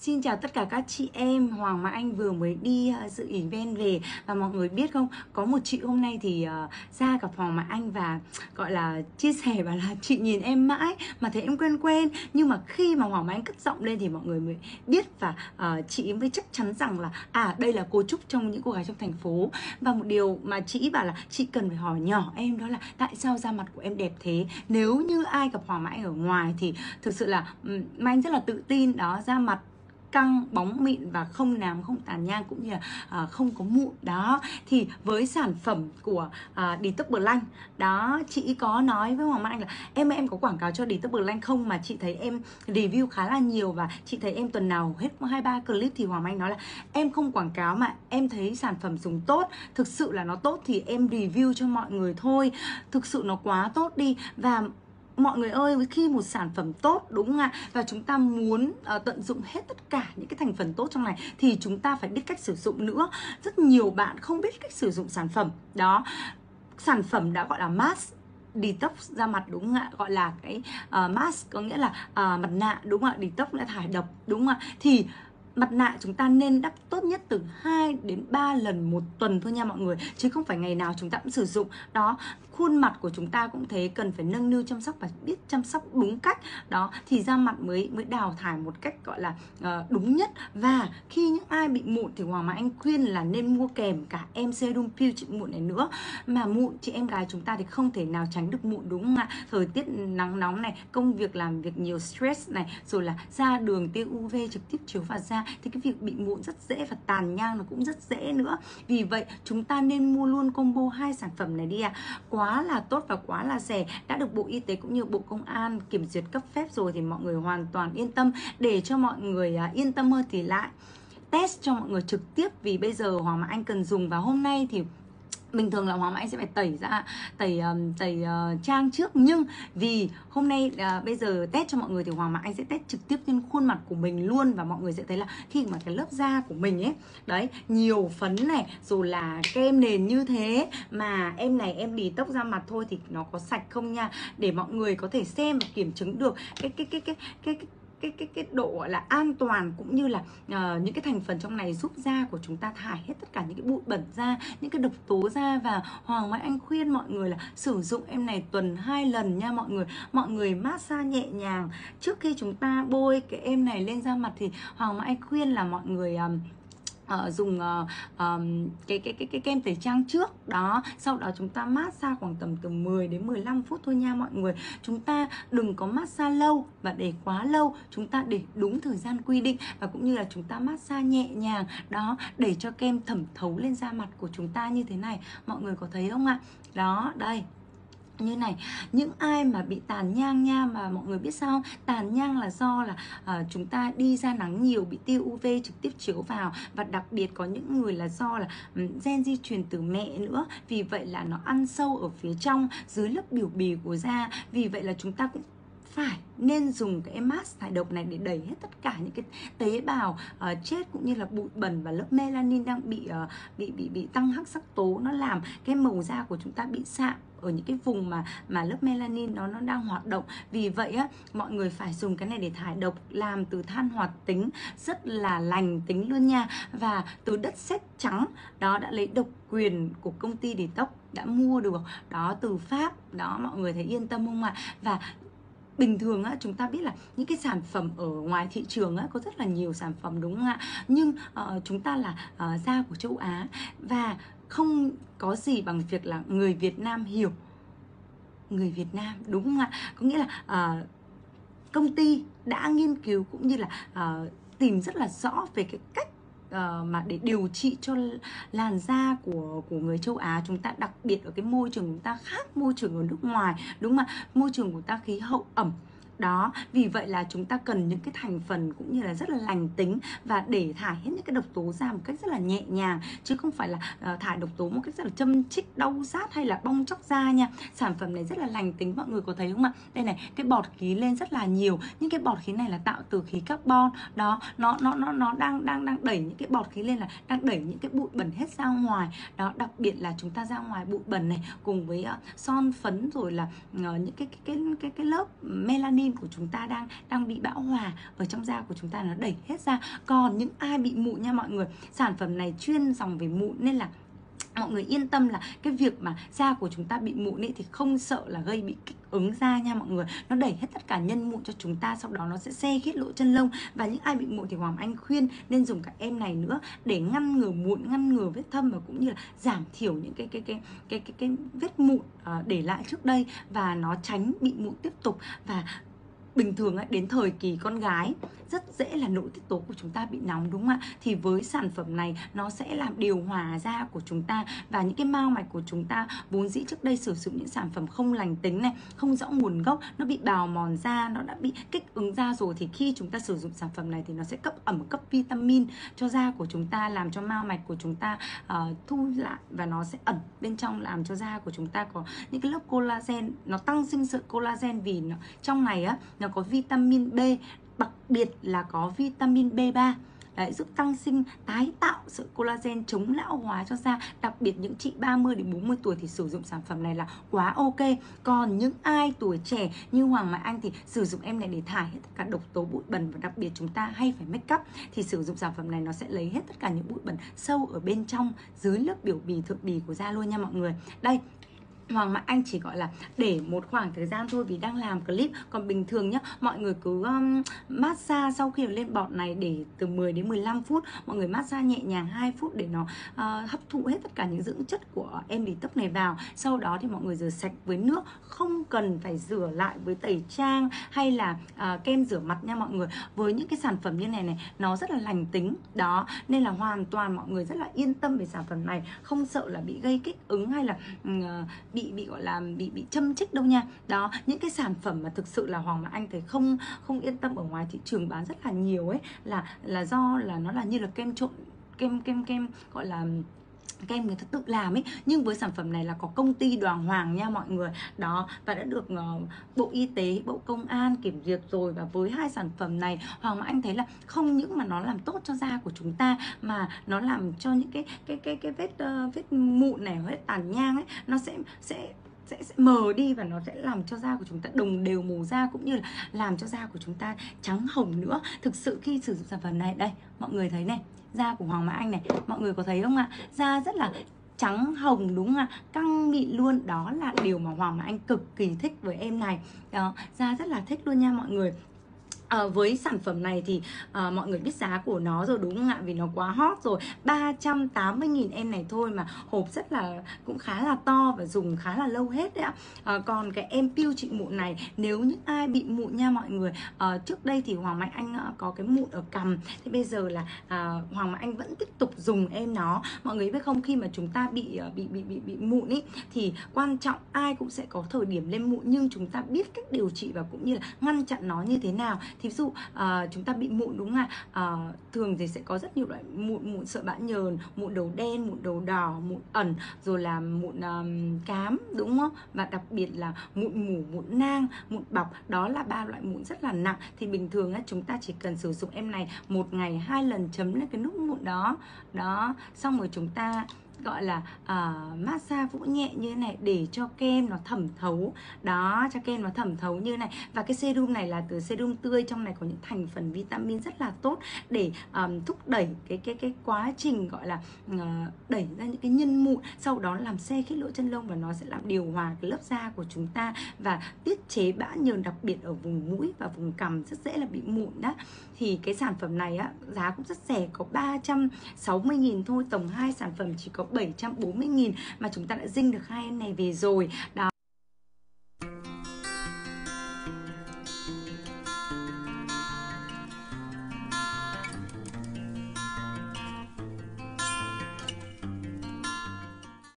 Xin chào tất cả các chị em, Hoàng Mai Anh vừa mới đi dự event về. Và mọi người biết không, có một chị hôm nay thì ra gặp Hoàng Mai Anh và gọi là chia sẻ bảo là chị nhìn em mãi mà thấy em quen quen. Nhưng mà khi mà Hoàng Mai Anh cất giọng lên thì mọi người mới biết và chị mới chắc chắn rằng là đây là cô Trúc trong những cô gái trong thành phố. Và một điều mà chị bảo là chị cần phải hỏi nhỏ em đó là tại sao da mặt của em đẹp thế. Nếu như ai gặp Hoàng Mai Anh ở ngoài thì thực sự là Mai Anh rất là tự tin đó, da mặt căng, bóng mịn và không nám, không tàn nhang, cũng như là không có mụn đó. Thì với sản phẩm của Detox Blanc đó, chị có nói với Hoàng Mai Anh là em có quảng cáo cho Detox Blanc không, mà chị thấy em review khá là nhiều và chị thấy em tuần nào hết 2-3 clip. Thì Hoàng Mai Anh nói là em không quảng cáo mà em thấy sản phẩm dùng tốt, thực sự là nó tốt thì em review cho mọi người thôi, thực sự nó quá tốt đi. Và mọi người ơi, khi một sản phẩm tốt, đúng không ạ, và chúng ta muốn tận dụng hết tất cả những cái thành phần tốt trong này thì chúng ta phải biết cách sử dụng nữa. Rất nhiều bạn không biết cách sử dụng sản phẩm đó. Sản phẩm đã gọi là mask detox da mặt, đúng không ạ, gọi là cái mask có nghĩa là mặt nạ, đúng không ạ, detox đã thải độc, đúng không ạ. Thì mặt nạ chúng ta nên đắp tốt nhất từ 2 đến 3 lần một tuần thôi nha mọi người, chứ không phải ngày nào chúng ta cũng sử dụng đó. Khuôn mặt của chúng ta cũng thế, cần phải nâng niu chăm sóc và biết chăm sóc đúng cách đó thì da mặt mới đào thải một cách gọi là đúng nhất. Và khi những ai bị mụn thì Hoàng Mai Anh khuyên là nên mua kèm cả em serum peel trị mụn này nữa. Mà mụn, chị em gái chúng ta thì không thể nào tránh được mụn, đúng không ạ. Thời tiết nắng nóng này, công việc làm việc nhiều stress này, rồi là ra đường tia UV trực tiếp chiếu vào da thì cái việc bị mụn rất dễ và tàn nhang nó cũng rất dễ nữa. Vì vậy chúng ta nên mua luôn combo 2 sản phẩm này đi ạ. Quá là tốt và quá là rẻ, đã được Bộ Y tế cũng như Bộ Công an kiểm duyệt cấp phép rồi thì mọi người hoàn toàn yên tâm. Để cho mọi người yên tâm hơn thì lại test cho mọi người trực tiếp, vì bây giờ Hoàng Mai Anh cần dùng. Và hôm nay thì bình thường là Hoàng Mai Anh sẽ phải tẩy trang trước, nhưng vì hôm nay bây giờ test cho mọi người thì Hoàng Mai Anh sẽ test trực tiếp trên khuôn mặt của mình luôn. Và mọi người sẽ thấy là khi mà cái lớp da của mình ấy, đấy, nhiều phấn này, rồi là kem nền như thế, mà em này em detox da mặt thôi thì nó có sạch không nha. Để mọi người có thể xem và kiểm chứng được cái độ gọi là an toàn, cũng như là những cái thành phần trong này giúp da của chúng ta thải hết tất cả những cái bụi bẩn da, những cái độc tố da. Và Hoàng Mai Anh khuyên mọi người là sử dụng em này tuần 2 lần nha mọi người. Mọi người massage nhẹ nhàng trước khi chúng ta bôi cái em này lên da mặt thì Hoàng Mai Anh khuyên là mọi người dùng cái kem tẩy trang trước đó, sau đó chúng ta massage khoảng tầm từ 10 đến 15 phút thôi nha mọi người. Chúng ta đừng có massage lâu và để quá lâu, chúng ta để đúng thời gian quy định và cũng như là chúng ta massage nhẹ nhàng đó để cho kem thẩm thấu lên da mặt của chúng ta như thế này. Mọi người có thấy không ạ? Đó, đây như này. Những ai mà bị tàn nhang nha, mà mọi người biết sao không? Tàn nhang là do là chúng ta đi ra nắng nhiều, bị tia UV trực tiếp chiếu vào, và đặc biệt có những người là do là gen di truyền từ mẹ nữa. Vì vậy là nó ăn sâu ở phía trong, dưới lớp biểu bì của da. Vì vậy là chúng ta cũng phải nên dùng cái mask thải độc này để đẩy hết tất cả những cái tế bào chết, cũng như là bụi bẩn và lớp melanin đang bị tăng hắc sắc tố, nó làm cái màu da của chúng ta bị sạm ở những cái vùng mà lớp melanin nó đang hoạt động. Vì vậy á, mọi người phải dùng cái này để thải độc, làm từ than hoạt tính, rất là lành tính luôn nha. Và từ đất sét trắng đó, đã lấy độc quyền của công ty Detox, đã mua được đó từ Pháp đó, mọi người thấy yên tâm không ạ? Và bình thường á, chúng ta biết là những cái sản phẩm ở ngoài thị trường á, có rất là nhiều sản phẩm, đúng không ạ? Nhưng chúng ta là da của châu Á, và không có gì bằng việc là người Việt Nam hiểu người Việt Nam, đúng không ạ? Có nghĩa là công ty đã nghiên cứu cũng như là tìm rất là rõ về cái cách mà để điều trị cho làn da của người châu Á chúng ta, đặc biệt ở cái môi trường chúng ta khác môi trường ở nước ngoài, đúng không ạ? Môi trường của ta khí hậu ẩm đó, vì vậy là chúng ta cần những cái thành phần cũng như là rất là lành tính, và để thải hết những cái độc tố ra một cách rất là nhẹ nhàng, chứ không phải là thải độc tố một cách rất là châm chích, đau rát hay là bong tróc da nha. Sản phẩm này rất là lành tính, mọi người có thấy không ạ? Đây này, cái bọt khí lên rất là nhiều. Những cái bọt khí này là tạo từ khí carbon đó, nó đang đẩy những cái bọt khí lên, là đang đẩy những cái bụi bẩn hết ra ngoài đó. Đặc biệt là chúng ta ra ngoài bụi bẩn này cùng với son phấn, rồi là những cái lớp melanin toxin của chúng ta đang bị bão hòa ở trong da của chúng ta, nó đẩy hết ra. Còn những ai bị mụn nha mọi người, sản phẩm này chuyên dòng về mụn nên là mọi người yên tâm là cái việc mà da của chúng ta bị mụn ấy thì không sợ là gây bị kích ứng da nha mọi người. Nó đẩy hết tất cả nhân mụn cho chúng ta, sau đó nó sẽ xê khít lỗ chân lông. Và những ai bị mụn thì Hoàng Anh khuyên nên dùng cả em này nữa để ngăn ngừa mụn, ngăn ngừa vết thâm và cũng như là giảm thiểu những cái vết mụn để lại trước đây, và nó tránh bị mụn tiếp tục. Và bình thường đến thời kỳ con gái rất dễ là nội tiết tố của chúng ta bị nóng, đúng không ạ? Thì với sản phẩm này nó sẽ làm điều hòa da của chúng ta, và những cái mao mạch của chúng ta vốn dĩ trước đây sử dụng những sản phẩm không lành tính này, không rõ nguồn gốc, nó bị bào mòn da, nó đã bị kích ứng da rồi, thì khi chúng ta sử dụng sản phẩm này thì nó sẽ cấp ẩm, cấp vitamin cho da của chúng ta, làm cho mao mạch của chúng ta thu lại, và nó sẽ ẩn bên trong, làm cho da của chúng ta có những cái lớp collagen, nó tăng sinh sự collagen, vì nó, trong này á nó có vitamin B, đặc biệt là có vitamin B3. Đấy, giúp tăng sinh, tái tạo sự collagen, chống lão hóa cho da. Đặc biệt những chị 30 đến 40 tuổi thì sử dụng sản phẩm này là quá ok. Còn những ai tuổi trẻ như Hoàng Mai Anh thì sử dụng em này để thải hết tất cả độc tố, bụi bẩn, và đặc biệt chúng ta hay phải make up thì sử dụng sản phẩm này nó sẽ lấy hết tất cả những bụi bẩn sâu ở bên trong, dưới lớp biểu bì, thượng bì của da luôn nha mọi người. Đây, Hoàng Mai Anh chỉ gọi là để một khoảng thời gian thôi vì đang làm clip. Còn bình thường nhá, mọi người cứ massage sau khi lên bọt này để từ 10 đến 15 phút. Mọi người massage nhẹ nhàng 2 phút để nó hấp thụ hết tất cả những dưỡng chất của em Detox này vào. Sau đó thì mọi người rửa sạch với nước, không cần phải rửa lại với tẩy trang hay là kem rửa mặt nha mọi người. Với những cái sản phẩm như này này, nó rất là lành tính. Đó, nên là hoàn toàn mọi người rất là yên tâm về sản phẩm này, không sợ là bị gây kích ứng hay là bị châm chích đâu nha. Đó, những cái sản phẩm mà thực sự là Hoàng Mai Anh thấy không yên tâm ở ngoài thị trường bán rất là nhiều ấy là do là nó là như là kem trộn, kem gọi là kem người ta tự làm ấy. Nhưng với sản phẩm này là có công ty Đoàn Hoàng nha mọi người. Đó, và đã được Bộ Y tế, Bộ Công an kiểm duyệt rồi. Và với hai sản phẩm này, Hoàng Mai Anh thấy là không những mà nó làm tốt cho da của chúng ta, mà nó làm cho những cái vết mụn này, vết tàn nhang ấy, nó sẽ mờ đi, và nó sẽ làm cho da của chúng ta đồng đều màu da, cũng như là làm cho da của chúng ta trắng hồng nữa. Thực sự khi sử dụng sản phẩm này, đây mọi người thấy này, da của Hoàng Mai Anh này, mọi người có thấy không ạ? Da rất là trắng hồng, đúng không ạ? Căng mịn luôn. Đó là điều mà Hoàng Mai Anh cực kỳ thích với em này. Đó, da rất là thích luôn nha mọi người. Với sản phẩm này thì mọi người biết giá của nó rồi đúng không ạ? Vì nó quá hot rồi. 380.000 em này thôi mà hộp rất là, cũng khá là to và dùng khá là lâu hết đấy ạ. Còn cái em peel trị mụn này, nếu những ai bị mụn nha mọi người, trước đây thì Hoàng Mai Anh có cái mụn ở cằm, thế bây giờ là Hoàng Mai Anh vẫn tiếp tục dùng em nó. Mọi người biết không, khi mà chúng ta bị mụn ý, thì quan trọng ai cũng sẽ có thời điểm lên mụn, nhưng chúng ta biết cách điều trị và cũng như là ngăn chặn nó như thế nào. Thì ví dụ chúng ta bị mụn đúng không ạ? Thường thì sẽ có rất nhiều loại mụn, mụn sợi bã nhờn, mụn đầu đen, mụn đầu đỏ, mụn ẩn, rồi là mụn cám đúng không? Và đặc biệt là mụn mủ, mụn nang, mụn bọc. Đó là ba loại mụn rất là nặng. Thì bình thường á, chúng ta chỉ cần sử dụng em này một ngày 2 lần, chấm lên cái nút mụn đó. Đó, xong rồi chúng ta gọi là massage vỗ nhẹ như thế này để cho kem nó thẩm thấu. Đó, cho kem nó thẩm thấu như thế này. Và cái serum này là từ serum tươi, trong này có những thành phần vitamin rất là tốt để thúc đẩy cái quá trình gọi là đẩy ra những cái nhân mụn, sau đó làm se khít lỗ chân lông, và nó sẽ làm điều hòa cái lớp da của chúng ta và tiết chế bã nhờn, đặc biệt ở vùng mũi và vùng cằm rất dễ là bị mụn đó. Thì cái sản phẩm này á, giá cũng rất rẻ, có 360.000 thôi, tổng 2 sản phẩm chỉ có 740.000 mà chúng ta đã dinh được 2 em này về rồi. Đó.